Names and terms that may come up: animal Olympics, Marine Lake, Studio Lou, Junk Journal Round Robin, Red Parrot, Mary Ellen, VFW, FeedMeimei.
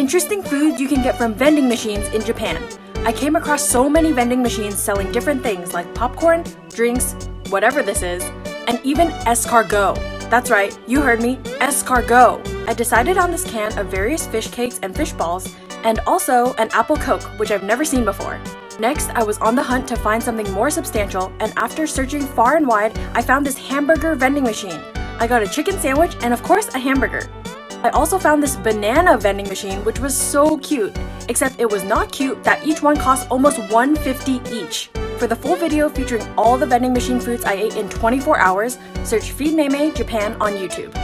Interesting food you can get from vending machines in Japan. I came across so many vending machines selling different things like popcorn, drinks, whatever this is, and even escargot. That's right, you heard me, escargot. I decided on this can of various fish cakes and fish balls, and also an apple coke, which I've never seen before. Next, I was on the hunt to find something more substantial, and after searching far and wide, I found this hamburger vending machine. I got a chicken sandwich and of course a hamburger. I also found this banana vending machine, which was so cute, except it was not cute that each one cost almost $1.50 each. For the full video featuring all the vending machine foods I ate in 24 hours, search FeedMeimei Japan on YouTube.